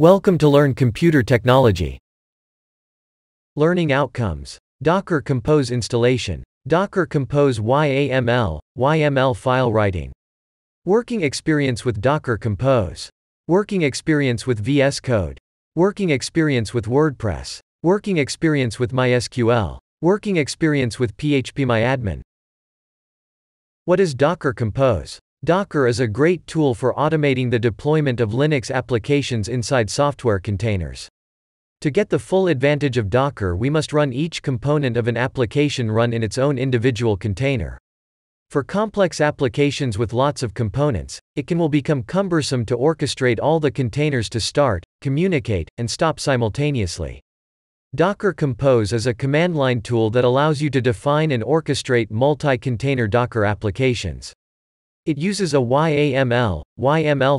Welcome to Learn Computer Technology. Learning outcomes. Docker Compose installation. Docker Compose YAML, YAML file writing. Working experience with Docker Compose. Working experience with VS Code. Working experience with WordPress. Working experience with MySQL. Working experience with phpMyAdmin. What is Docker Compose? Docker is a great tool for automating the deployment of Linux applications inside software containers. To get the full advantage of Docker, we must run each component of an application run in its own individual container. For complex applications with lots of components, it can become cumbersome to orchestrate all the containers to start, communicate, and stop simultaneously. Docker Compose is a command line tool that allows you to define and orchestrate multi-container Docker applications. It uses a YAML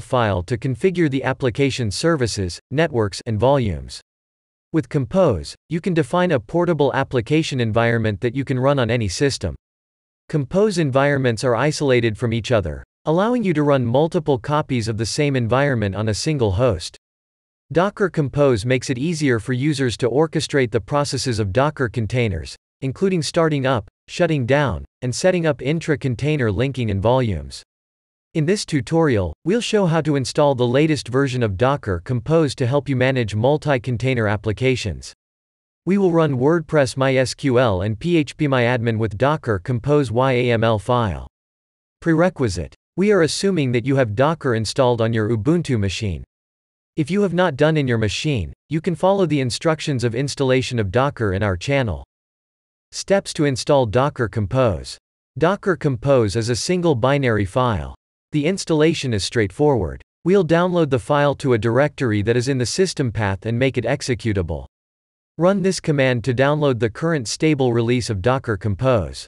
file to configure the application services, networks, and volumes. With Compose, you can define a portable application environment that you can run on any system. Compose environments are isolated from each other, allowing you to run multiple copies of the same environment on a single host. Docker Compose makes it easier for users to orchestrate the processes of Docker containers, including starting up, shutting down, and setting up intra-container linking and volumes. In this tutorial, we'll show how to install the latest version of Docker Compose to help you manage multi-container applications. We will run WordPress MySQL and PHPMyAdmin with Docker Compose YAML file. Prerequisite. We are assuming that you have Docker installed on your Ubuntu machine. If you have not done in your machine, you can follow the instructions of installation of Docker in our channel. Steps to install Docker Compose. Docker Compose is a single binary file. The installation is straightforward. We'll download the file to a directory that is in the system path and make it executable. Run this command to download the current stable release of Docker Compose.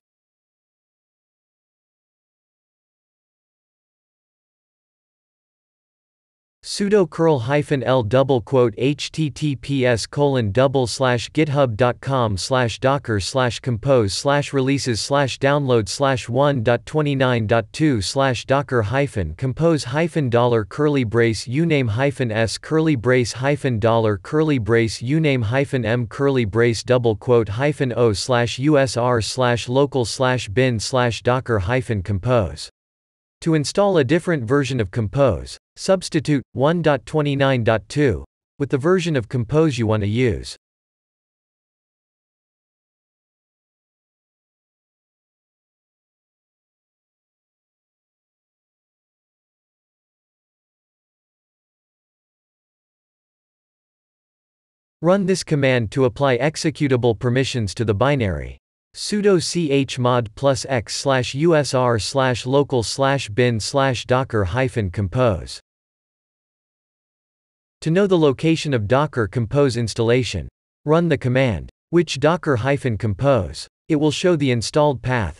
Sudo curl-l double quote https://github.com/docker/compose/releases/download/1.29.2/docker-release/$s$_m$_release$m$_release$m$_release$o//usr/local/bin/docker-compose. To install a different version of Compose, substitute 1.29.2 with the version of Compose you want to use. Run this command to apply executable permissions to the binary. Sudo chmod plus x slash usr slash local slash bin slash docker hyphen compose. To know the location of Docker Compose installation, run the command, which docker hyphen compose. It will show the installed path.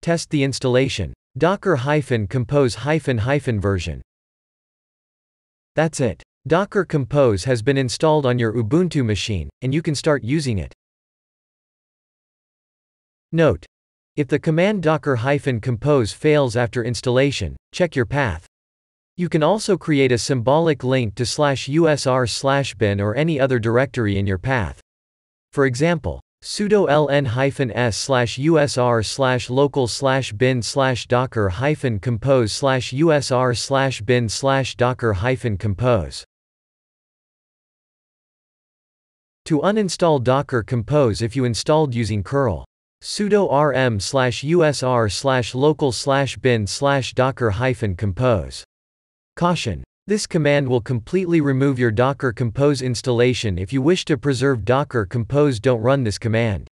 Test the installation. Docker hyphen compose hyphen hyphen version. That's it. Docker Compose has been installed on your Ubuntu machine, and you can start using it. Note: if the command docker-compose fails after installation, check your path. You can also create a symbolic link to /usr/bin or any other directory in your path. For example, sudo ln-s/usr/local/bin/docker-compose/usr/bin/docker-compose. To uninstall Docker Compose if you installed using curl, sudo rm/usr/local/bin/docker-compose. Caution. This command will completely remove your Docker Compose installation. If you wish to preserve Docker Compose, don't run this command.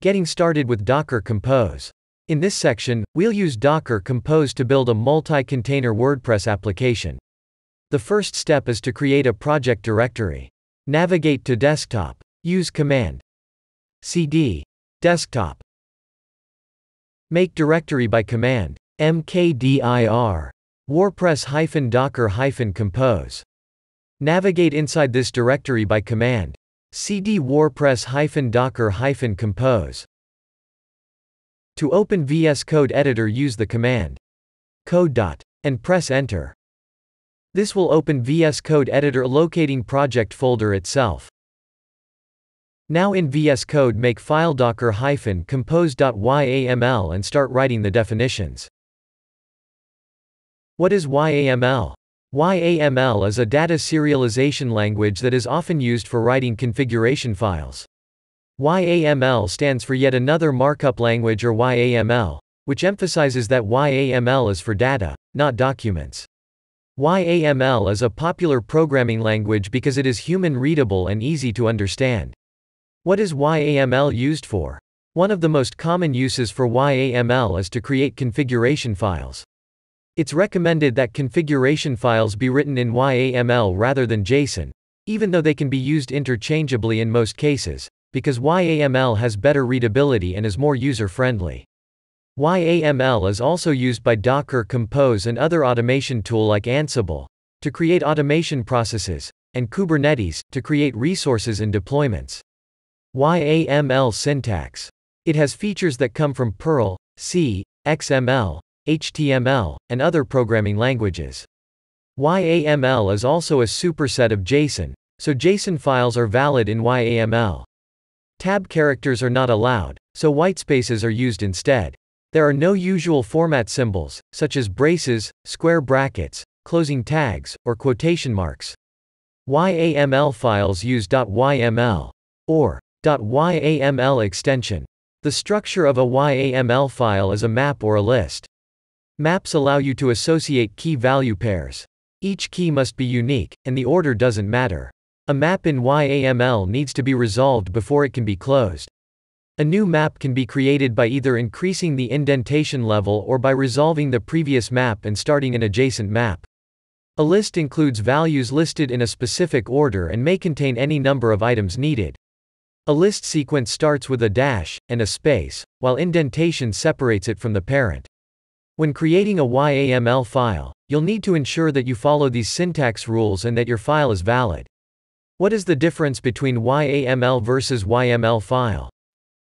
Getting started with Docker Compose. In this section, we'll use Docker Compose to build a multi-container WordPress application. The first step is to create a project directory. Navigate to desktop. Use command cd desktop. Make directory by command mkdir wordpress-docker-compose. Navigate inside this directory by command cd wordpress-docker-compose. To open VS Code editor, use the command code. And press enter. This will open VS Code editor locating project folder itself. Now in VS Code, make file docker-compose.yaml and start writing the definitions. What is YAML? YAML is a data serialization language that is often used for writing configuration files. YAML stands for yet another markup language, or YAML, which emphasizes that YAML is for data, not documents. YAML is a popular programming language because it is human-readable and easy to understand. What is YAML used for? One of the most common uses for YAML is to create configuration files. It's recommended that configuration files be written in YAML rather than JSON, even though they can be used interchangeably in most cases, because YAML has better readability and is more user-friendly. YAML is also used by Docker Compose and other automation tools like Ansible to create automation processes, and Kubernetes to create resources and deployments. YAML syntax. It has features that come from Perl, C, XML, HTML, and other programming languages. YAML is also a superset of JSON, so JSON files are valid in YAML. Tab characters are not allowed, so whitespaces are used instead. There are no usual format symbols, such as braces, square brackets, closing tags, or quotation marks. YAML files use .yml or .yaml extension. The structure of a YAML file is a map or a list. Maps allow you to associate key value pairs. Each key must be unique, and the order doesn't matter. A map in YAML needs to be resolved before it can be closed. A new map can be created by either increasing the indentation level or by resolving the previous map and starting an adjacent map. A list includes values listed in a specific order and may contain any number of items needed. A list sequence starts with a dash and a space, while indentation separates it from the parent. When creating a YAML file, you'll need to ensure that you follow these syntax rules and that your file is valid. What is the difference between YAML versus YAML file?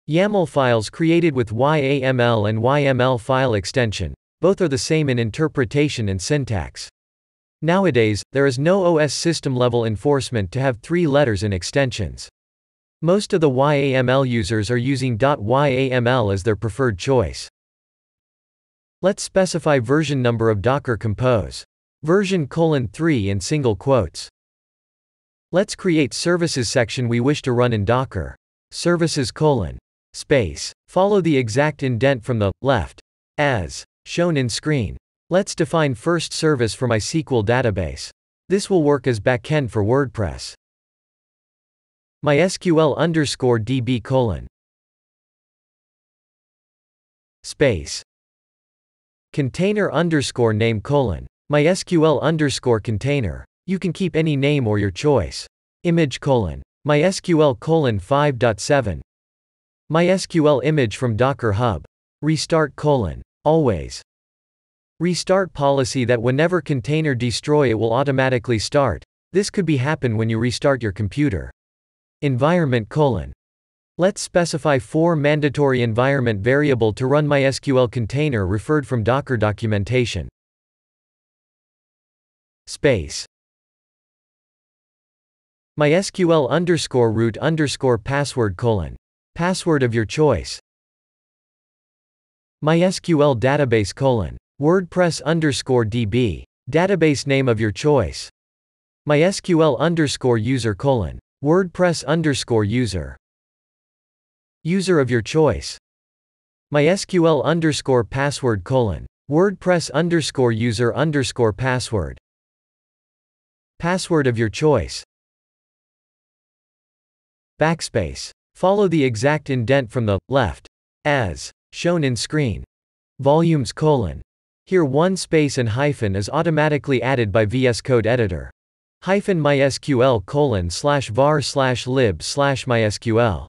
YAML files created with YAML and YAML file extension, both are the same in interpretation and syntax. Nowadays, there is no OS system-level enforcement to have 3 letters in extensions. Most of the YAML users are using .yaml as their preferred choice. Let's specify version number of Docker Compose. Version :3 in single quotes. Let's create services section we wish to run in Docker. Services : follow the exact indent from the left, as shown in screen. Let's define first service for MySQL database. This will work as backend for WordPress. MySQL_db : container _name : MySQL _container. You can keep any name or your choice. Image : MySQL :5.7. MySQL image from Docker Hub. Restart : always. Restart policy that whenever container destroy it will automatically start. This could be happen when you restart your computer. Environment : Let's specify 4 mandatory environment variable to run MySQL container referred from Docker documentation. : MySQL _root _password : password of your choice. MySQL database : WordPress _db database name of your choice. MySQL _user : WordPress _user. User of your choice. MySQL _password : WordPress _user _password. Password of your choice. \. Follow the exact indent from the left, as shown in screen. Volumes : Here 1 and hyphen is automatically added by VS Code editor. -mysql /var/lib/mysql.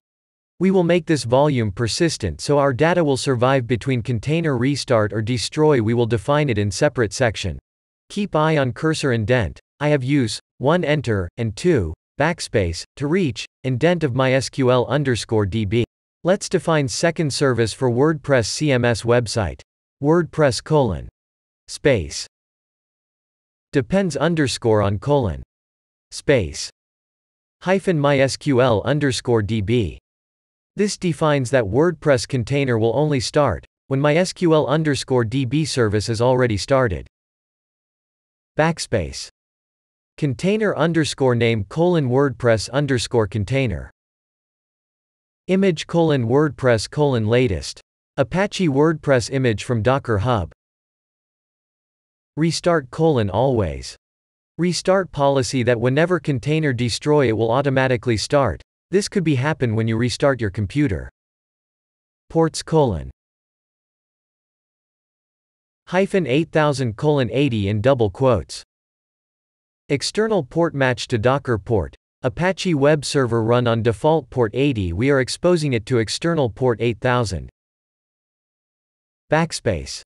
We will make this volume persistent so our data will survive between container restart or destroy. We will define it in separate section. Keep eye on cursor indent. I have use 1 enter and 2 \ to reach indent of MySQL _db. Let's define second service for WordPress CMS website. WordPress : Depends underscore on colon. Space. Hyphen MySQL underscore db. This defines that WordPress container will only start when MySQL underscore db service is already started. Backspace. Container underscore name colon WordPress underscore container. Image colon WordPress colon latest. Apache WordPress image from Docker Hub. Restart colon always. Restart policy that whenever container destroy it will automatically start. This could be happen when you restart your computer. Ports colon. Hyphen 8000 colon 80 in double quotes. External port match to Docker port. Apache web server run on default port 80. We are exposing it to external port 8000. Backspace.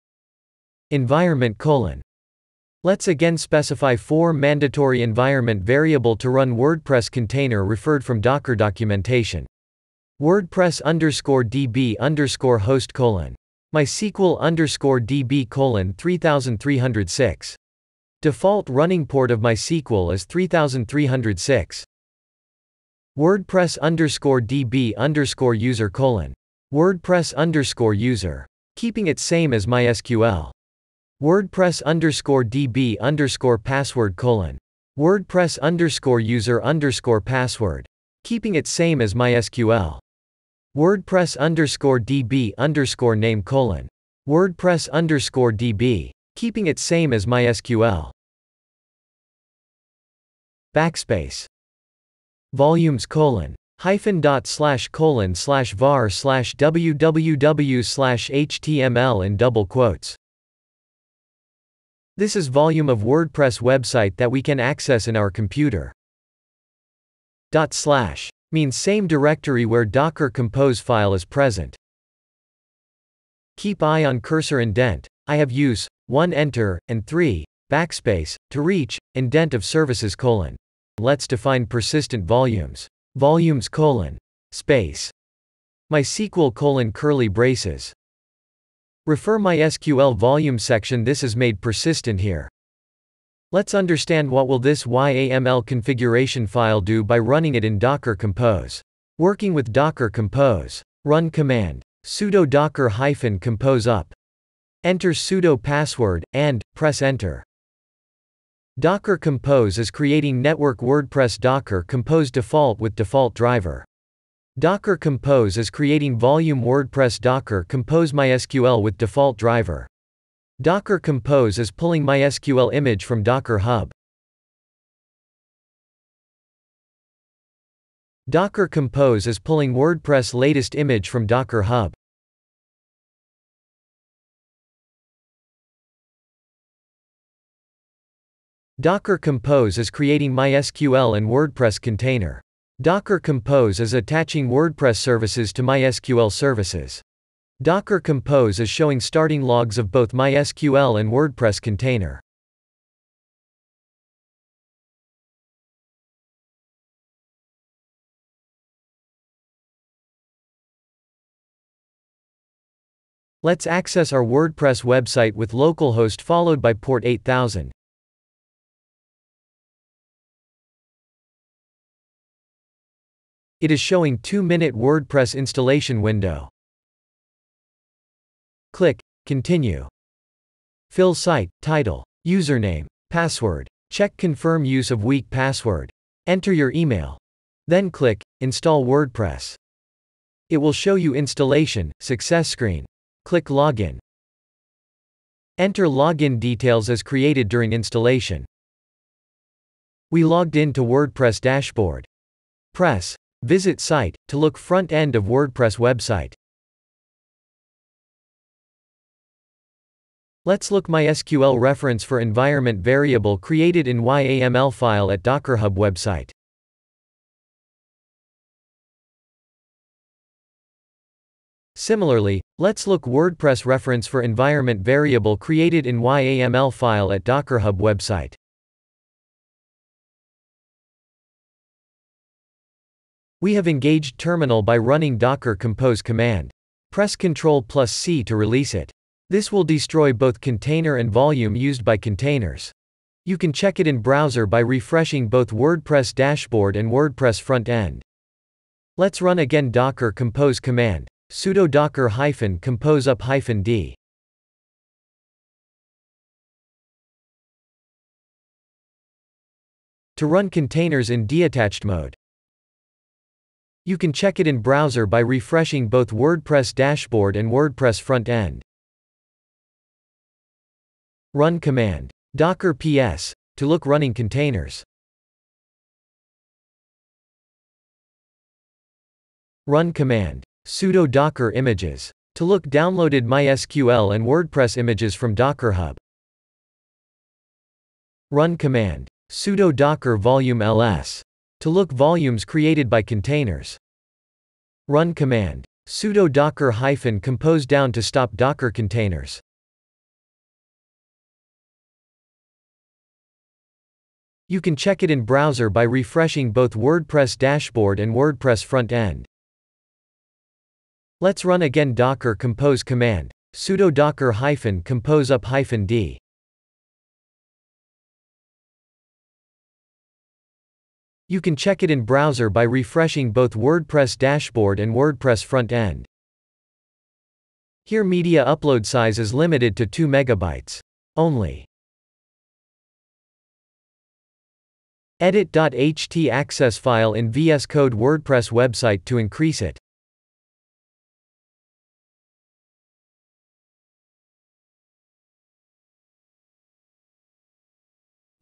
Environment colon. Let's again specify 4 mandatory environment variable to run WordPress container referred from Docker documentation. WordPress underscore db underscore host colon. MySQL underscore db colon 3306. Default running port of MySQL is 3306. WordPress underscore db underscore user colon. WordPress underscore user. Keeping it same as MySQL. WordPress underscore db underscore password colon. WordPress underscore user underscore password. Keeping it same as MySQL. WordPress underscore db underscore name colon. WordPress underscore db. Keeping it same as MySQL. Backspace. Volumes colon. Hyphen dot slash colon slash var slash www slash html in double quotes. This is volume of WordPress website that we can access in our computer. Dot slash means same directory where Docker Compose file is present. Keep eye on cursor indent. I have use 1 enter and 3 backspace to reach indent of services colon. Let's define persistent volumes. Volumes colon space. MySQL colon curly braces. Refer MySQL volume section. This is made persistent here. Let's understand what will this YAML configuration file do by running it in Docker Compose. Working with Docker Compose. Run command. Sudo docker hyphen compose up. Enter sudo password, and press enter. Docker Compose is creating network WordPress Docker Compose default with default driver. Docker Compose is creating volume WordPress Docker Compose MySQL with default driver. Docker Compose is pulling MySQL image from Docker Hub. Docker Compose is pulling WordPress latest image from Docker Hub. Docker Compose is creating MySQL and WordPress container. Docker Compose is attaching WordPress services to MySQL services. Docker Compose is showing starting logs of both MySQL and WordPress container. Let's access our WordPress website with localhost followed by port 8000. It is showing 2-minute WordPress installation window. Click Continue. Fill site, title, username, password. Check confirm use of weak password. Enter your email. Then click Install WordPress. It will show you installation success screen. Click Login. Enter login details as created during installation. We logged into WordPress dashboard. Press Visit site to look front end of WordPress website. Let's look MySQL reference for environment variable created in YAML file at Docker Hub website. Similarly, let's look WordPress reference for environment variable created in YAML file at Docker Hub website. We have engaged terminal by running Docker Compose command. Press Ctrl plus C to release it. This will destroy both container and volume used by containers. You can check it in browser by refreshing both WordPress dashboard and WordPress front end. Let's run again Docker Compose command, sudo docker compose up -d. To run containers in deattached mode. You can check it in browser by refreshing both WordPress dashboard and WordPress front end. Run command docker ps to look running containers. Run command sudo docker images to look downloaded MySQL and WordPress images from Docker Hub. Run command sudo docker volume ls to look volumes created by containers. Run command sudo docker compose down to stop Docker containers. You can check it in browser by refreshing both WordPress dashboard and WordPress front end. Let's run again Docker Compose command, sudo docker compose up -d. You can check it in browser by refreshing both WordPress dashboard and WordPress front end. Here media upload size is limited to 2 MB only. Edit.ht access file in VS Code WordPress website to increase it.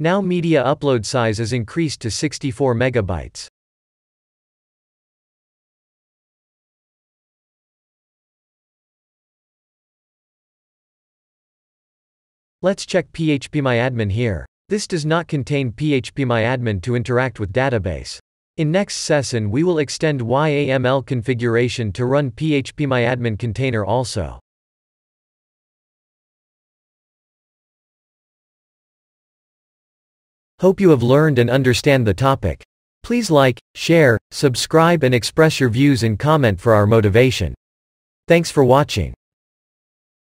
Now media upload size is increased to 64 MB. Let's check phpMyAdmin here. This does not contain phpMyAdmin to interact with database. In next session we will extend YAML configuration to run phpMyAdmin container also. Hope you have learned and understand the topic. Please like, share, subscribe and express your views in comment for our motivation. Thanks for watching.